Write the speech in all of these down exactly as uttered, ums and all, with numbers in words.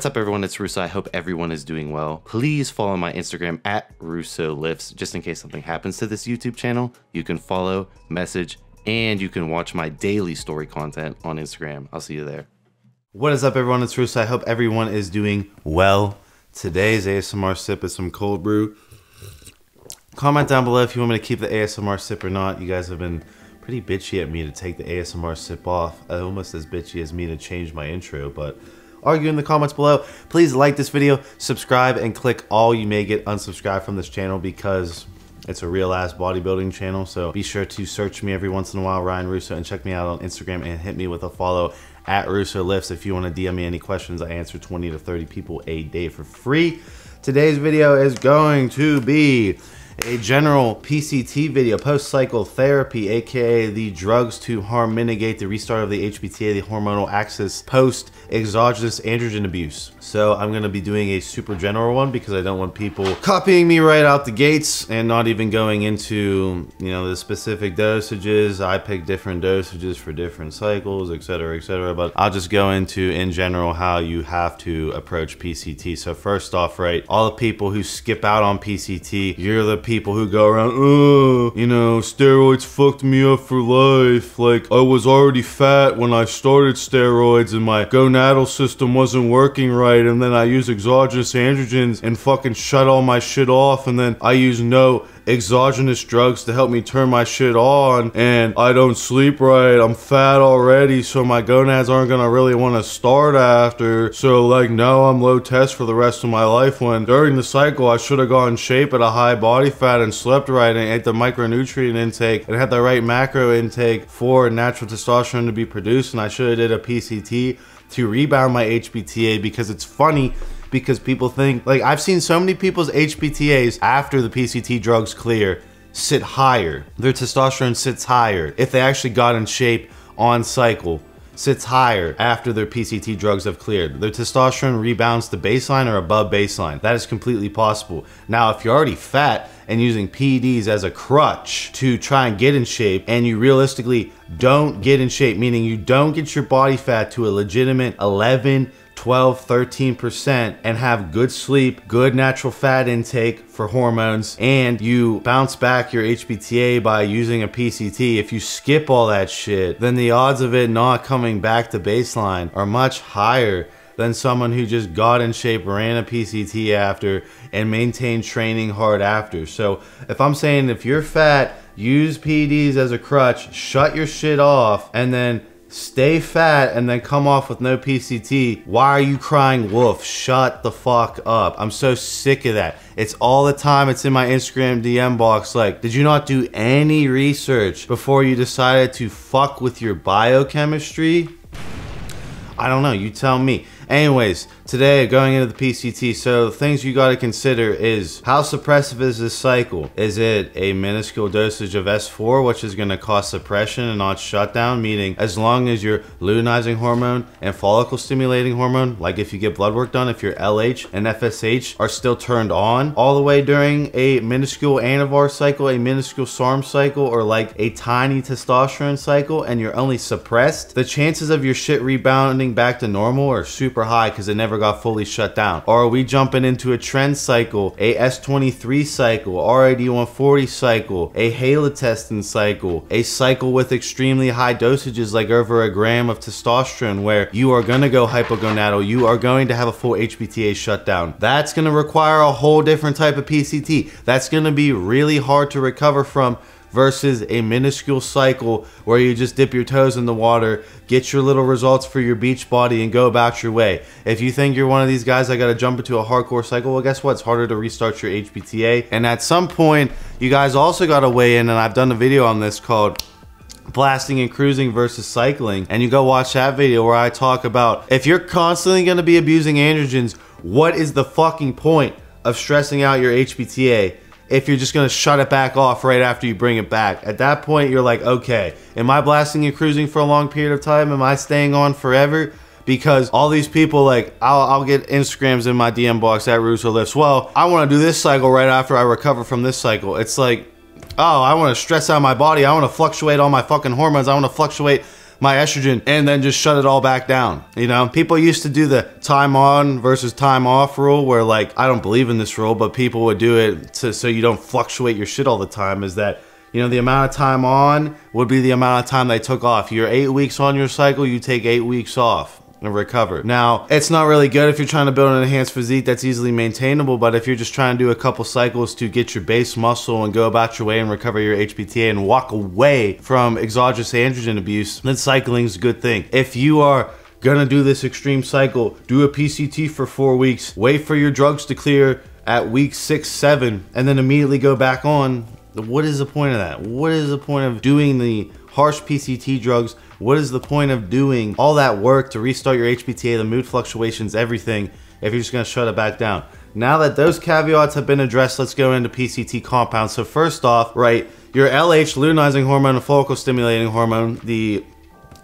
What's up, everyone? It's Russo. I hope everyone is doing well. Please follow my Instagram at RussoLifts, just in case something happens to this YouTube channel. You can follow, message, and you can watch my daily story content on Instagram. I'll see you there. What is up, everyone? It's Russo. I hope everyone is doing well. Today's A S M R sip is some cold brew. Comment down below if you want me to keep the A S M R sip or not. You guys have been pretty bitchy at me to take the A S M R sip off. Almost as bitchy as me to change my intro, but argue in the comments below. Please like this video, subscribe, and click all you may get unsubscribed from this channel because it's a real ass bodybuilding channel. So be sure to search me every once in a while, Ryan Russo, and check me out on Instagram and hit me with a follow at RussoLifts if you want to D M me any questions. I answer twenty to thirty people a day for free. Today's video is going to be a general P C T video, post-cycle therapy, aka the drugs to harm mitigate the restart of the H P T A, the hormonal axis, post-exogenous androgen abuse. So I'm gonna be doing a super general one because I don't want people copying me right out the gates and not even going into, you know, the specific dosages. I pick different dosages for different cycles, et cetera, et cetera. But I'll just go into, in general, how you have to approach P C T. So first off, right, all the people who skip out on P C T, you're the people people who go around, oh, you know, steroids fucked me up for life. Like, I was already fat when I started steroids and my gonadal system wasn't working right, and then I use exogenous androgens and fucking shut all my shit off, and then I use no exogenous drugs to help me turn my shit on, and I don't sleep right, I'm fat already, so my gonads aren't gonna really want to start after, so like now I'm low test for the rest of my life, when during the cycle I should have gone in shape at a high body fat and slept right and ate the micronutrient intake and had the right macro intake for natural testosterone to be produced, and I should have did a P C T to rebound my H P T A. Because it's funny, because people think, like, I've seen so many people's H P T As after the P C T drugs clear sit higher. Their testosterone sits higher if they actually got in shape on cycle. Sits higher after their P C T drugs have cleared. Their testosterone rebounds to baseline or above baseline. That is completely possible. Now, if you're already fat and using P E Ds as a crutch to try and get in shape, and you realistically don't get in shape, meaning you don't get your body fat to a legitimate eleven, twelve, thirteen percent and have good sleep, good natural fat intake for hormones, and you bounce back your H P T A by using a P C T, if you skip all that shit, then the odds of it not coming back to baseline are much higher than someone who just got in shape, ran a P C T after, and maintained training hard after. So if I'm saying, if you're fat, use P E Ds as a crutch, shut your shit off, and then stay fat and then come off with no P C T, why are you crying wolf? Shut the fuck up. I'm so sick of that. It's all the time. It's in my Instagram D M box. Like, did you not do any research before you decided to fuck with your biochemistry? I don't know. You tell me. Anyways, today going into the P C T, so things you got to consider is, how suppressive is this cycle? Is it a minuscule dosage of S four, which is going to cause suppression and not shutdown, meaning as long as your luteinizing hormone and follicle stimulating hormone, like if you get blood work done, if your L H and F S H are still turned on all the way during a minuscule Anavar cycle, a minuscule S E R M cycle, or like a tiny testosterone cycle, and you're only suppressed, the chances of your shit rebounding back to normal are super high because it never got fully shut down. Or are we jumping into a trend cycle, a S twenty-three cycle, R A D one forty cycle, a Halotestin cycle, a cycle with extremely high dosages, like over a gram of testosterone, where you are going to go hypogonadal, you are going to have a full H P T A shutdown? That's going to require a whole different type of P C T. That's going to be really hard to recover from, versus a minuscule cycle where you just dip your toes in the water, get your little results for your beach body, and go about your way. If you think you're one of these guys that gotta jump into a hardcore cycle, well, guess what? It's harder to restart your H P T A. And at some point, you guys also gotta weigh in, and I've done a video on this called blasting and cruising versus cycling, and you go watch that video where I talk about, if you're constantly gonna be abusing androgens, what is the fucking point of stressing out your H P T A if you're just gonna shut it back off right after you bring it back? At that point, you're like, okay, am I blasting and cruising for a long period of time? Am I staying on forever? Because all these people, like, I'll, I'll get Instagrams in my D M box at RussoLifts. Well, I wanna do this cycle right after I recover from this cycle. It's like, oh, I wanna stress out my body. I wanna fluctuate all my fucking hormones. I wanna fluctuate my estrogen and then just shut it all back down. You know, people used to do the time on versus time off rule, where like, I don't believe in this rule, but people would do it to, so you don't fluctuate your shit all the time, is that, you know, the amount of time on would be the amount of time they took off. You're eight weeks on your cycle, you take eight weeks off and recover. Now, it's not really good if you're trying to build an enhanced physique that's easily maintainable, but if you're just trying to do a couple cycles to get your base muscle and go about your way and recover your H P T A and walk away from exogenous androgen abuse, then cycling's a good thing. If you are gonna do this extreme cycle, do a P C T for four weeks, wait for your drugs to clear at week six, seven, and then immediately go back on. What is the point of that? What is the point of doing the harsh P C T drugs? What is the point of doing all that work to restart your H P T A, the mood fluctuations, everything, if you're just gonna shut it back down? Now that those caveats have been addressed, let's go into P C T compounds. So first off, right, your L H, luteinizing hormone and follicle stimulating hormone, the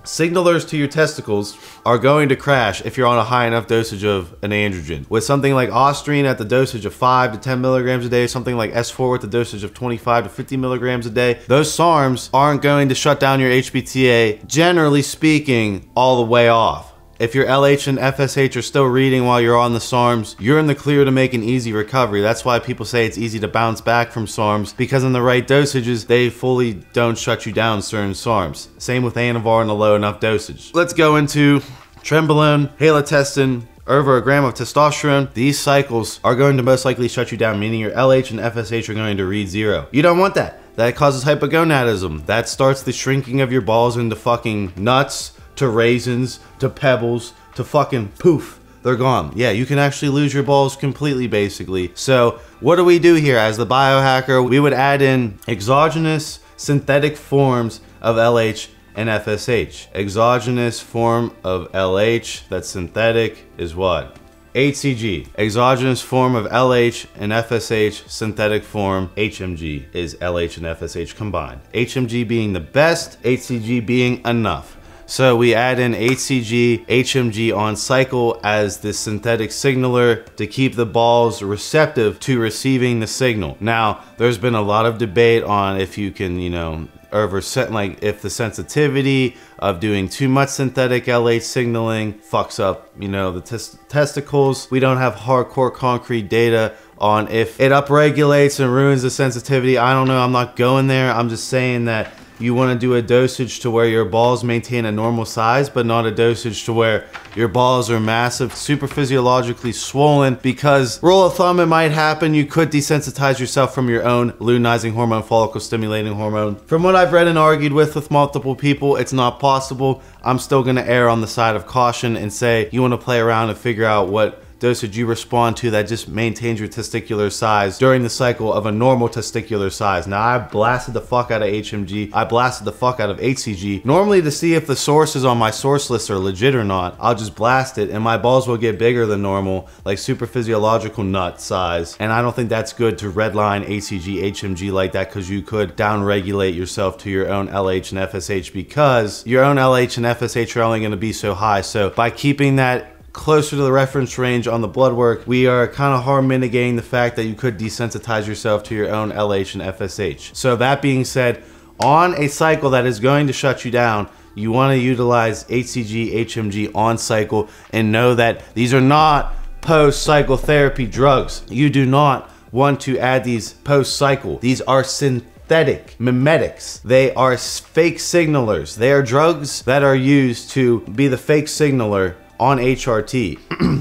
signalers to your testicles are going to crash if you're on a high enough dosage of an androgen. With something like Ostarine at the dosage of five to ten milligrams a day, something like S four with the dosage of twenty-five to fifty milligrams a day, those SARMs aren't going to shut down your H P T A, generally speaking, all the way off. If your L H and F S H are still reading while you're on the SARMs, you're in the clear to make an easy recovery. That's why people say it's easy to bounce back from SARMs, because in the right dosages, they fully don't shut you down certain SARMs. Same with Anavar in a low enough dosage. Let's go into Trembolone, Halotestin, over a gram of testosterone. These cycles are going to most likely shut you down, meaning your L H and F S H are going to read zero. You don't want that. That causes hypogonadism. That starts the shrinking of your balls into fucking nuts, to raisins, to pebbles, to fucking poof, they're gone. Yeah, you can actually lose your balls completely, basically. So what do we do here as the biohacker? We would add in exogenous synthetic forms of L H and F S H. Exogenous form of L H that's synthetic is what? H C G. Exogenous form of L H and F S H, synthetic form H M G is L H and F S H combined. H M G being the best, H C G being enough. So we add in H C G, H M G on cycle as the synthetic signaler to keep the balls receptive to receiving the signal. Now, there's been a lot of debate on if you can, you know, over like if the sensitivity of doing too much synthetic L H signaling fucks up, you know, the tes testicles. We don't have hardcore concrete data on if it upregulates and ruins the sensitivity. I don't know, I'm not going there. I'm just saying that you want to do a dosage to where your balls maintain a normal size, but not a dosage to where your balls are massive, super physiologically swollen, because rule of thumb, it might happen. You could desensitize yourself from your own luteinizing hormone, follicle stimulating hormone. From what I've read and argued with with multiple people, it's not possible. I'm still going to err on the side of caution and say you want to play around and figure out what dosage you respond to that just maintains your testicular size during the cycle of a normal testicular size. Now, I blasted the fuck out of H M G. I blasted the fuck out of H C G. Normally, to see if the sources on my source list are legit or not, I'll just blast it and my balls will get bigger than normal, like super physiological nut size. And I don't think that's good to redline H C G, H M G like that, because you could downregulate yourself to your own L H and F S H, because your own L H and F S H are only going to be so high. So by keeping that closer to the reference range on the blood work, we are kind of harm mitigating the fact that you could desensitize yourself to your own L H and F S H. So that being said, on a cycle that is going to shut you down, you want to utilize H C G, H M G on cycle, and know that these are not post-cycle therapy drugs. You do not want to add these post-cycle. These are synthetic. Synthetic mimetics. They are fake signalers. They are drugs that are used to be the fake signaler on H R T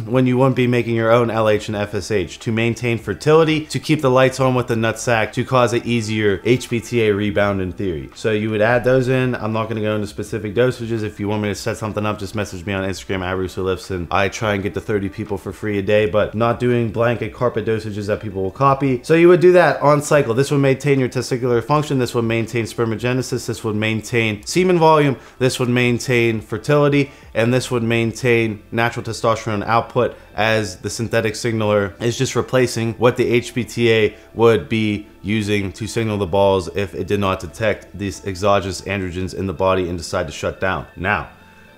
when you won't be making your own L H and F S H, to maintain fertility, to keep the lights on with the nutsack, to cause an easier H P T A rebound in theory. So you would add those in. I'm not gonna go into specific dosages. If you want me to set something up, just message me on Instagram at RussoLifts, and I try and get to thirty people for free a day, but not doing blanket carpet dosages that people will copy. So you would do that on cycle. This would maintain your testicular function. This would maintain spermogenesis. This would maintain semen volume. This would maintain fertility, and this would maintain natural testosterone output, as the synthetic signaler is just replacing what the H P T A would be using to signal the balls if it did not detect these exogenous androgens in the body and decide to shut down. Now,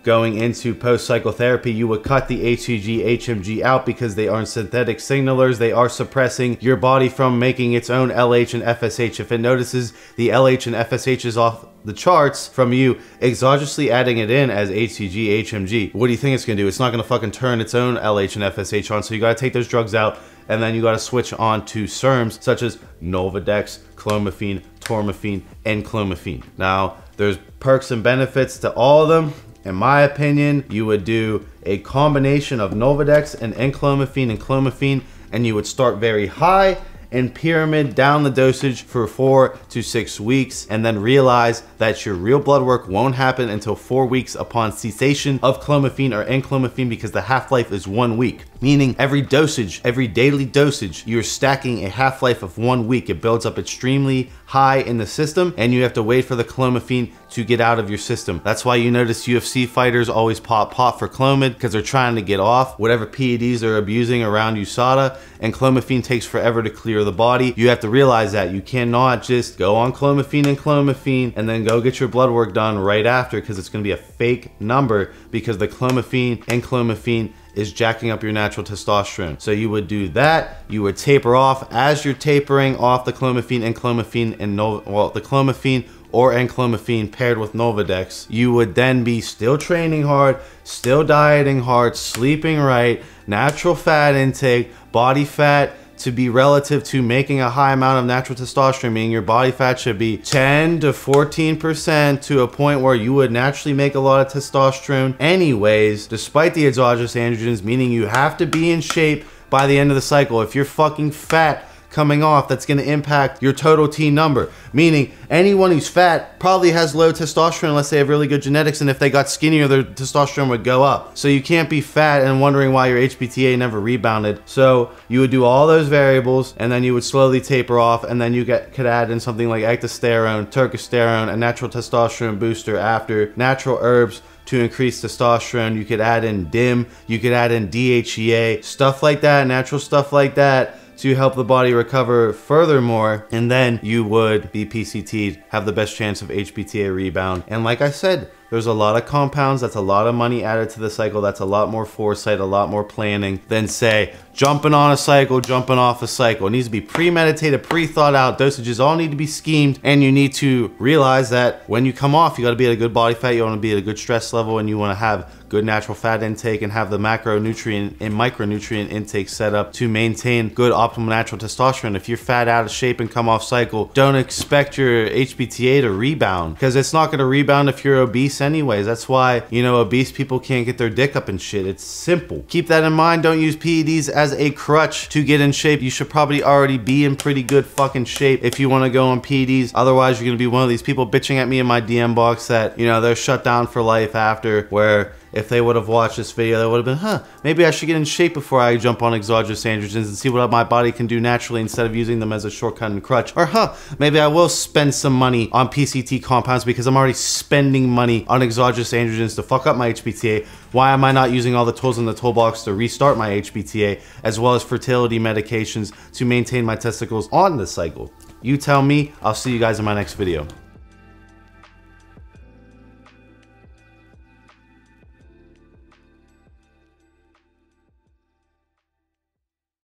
going into post-psychotherapy, you would cut the H C G, H M G out because they aren't synthetic signalers. They are suppressing your body from making its own L H and F S H. If it notices the L H and F S H is off the charts from you exogenously adding it in as H C G, H M G, what do you think it's gonna do? It's not gonna fucking turn its own L H and F S H on, so you gotta take those drugs out, and then you gotta switch on to S E R Ms such as Nolvadex, Clomiphene, Toremifene, and Enclomiphene. Now, there's perks and benefits to all of them. In my opinion, you would do a combination of Nolvadex and Enclomiphene and Clomiphene, and you would start very high and pyramid down the dosage for four to six weeks, and then realize that your real blood work won't happen until four weeks upon cessation of Clomiphene or Enclomiphene, because the half-life is one week. Meaning every dosage, every daily dosage, you're stacking a half-life of one week. It builds up extremely high in the system, and you have to wait for the Clomiphene to get out of your system. That's why you notice U F C fighters always pop pop for Clomid, because they're trying to get off whatever P E Ds they're abusing around U S A D A, and Clomiphene takes forever to clear the body. You have to realize that you cannot just go on Clomiphene and Clomiphene and then go get your blood work done right after, because it's going to be a fake number, because the Clomiphene and Clomiphene is jacking up your natural testosterone. So you would do that, you would taper off. As you're tapering off the Clomiphene and Clomiphene and no, well, the Clomiphene or Enclomiphene paired with Nolvadex, you would then be still training hard, still dieting hard, sleeping right, natural fat intake, body fat to be relative to making a high amount of natural testosterone, meaning your body fat should be ten to fourteen percent, to a point where you would naturally make a lot of testosterone anyways, despite the exogenous androgens, meaning you have to be in shape by the end of the cycle. If you're fucking fat coming off, that's going to impact your total T number, meaning anyone who's fat probably has low testosterone unless they have really good genetics, and if they got skinnier their testosterone would go up. So you can't be fat and wondering why your H P T A never rebounded. So you would do all those variables, and then you would slowly taper off, and then you get, could add in something like ecdysterone, turkesterone, a natural testosterone booster after, natural herbs to increase testosterone. You could add in D I M, you could add in D H E A, stuff like that, natural stuff like that, to help the body recover furthermore, and then you would be P C T'd, have the best chance of H P T A rebound. And like I said, there's a lot of compounds, that's a lot of money added to the cycle, that's a lot more foresight, a lot more planning than say, jumping on a cycle, jumping off a cycle. It needs to be premeditated, pre-thought out, dosages all need to be schemed, and you need to realize that when you come off, you gotta be at a good body fat, you wanna be at a good stress level, and you wanna have good natural fat intake and have the macronutrient and micronutrient intake set up to maintain good optimal natural testosterone. If you're fat, out of shape, and come off cycle, don't expect your H P T A to rebound, because it's not gonna rebound if you're obese anyways. That's why, you know, obese people can't get their dick up and shit. It's simple. Keep that in mind. Don't use P E Ds as a crutch to get in shape. You should probably already be in pretty good fucking shape if you want to go on P E Ds. Otherwise, you're going to be one of these people bitching at me in my D M box that, you know, they're shut down for life after, where if they would have watched this video, they would have been, huh, maybe I should get in shape before I jump on exogenous androgens and see what my body can do naturally instead of using them as a shortcut and crutch. Or, huh, maybe I will spend some money on P C T compounds because I'm already spending money on exogenous androgens to fuck up my H P T A. Why am I not using all the tools in the toolbox to restart my H P T A, as well as fertility medications to maintain my testicles on the cycle? You tell me. I'll see you guys in my next video.